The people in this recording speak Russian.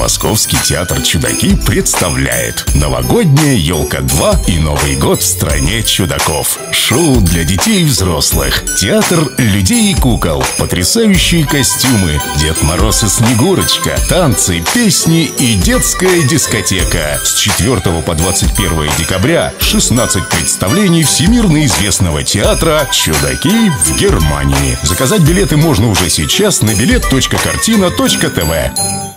Московский театр «Чудаки» представляет новогодняя «Елка-2» и Новый год в стране чудаков. Шоу для детей и взрослых, театр людей и кукол, потрясающие костюмы, Дед Мороз и Снегурочка, танцы, песни и детская дискотека. С 4 по 21 декабря 16 представлений всемирно известного театра «Чудаки» в Германии. Заказать билеты можно уже сейчас на bilet.kartina.tv.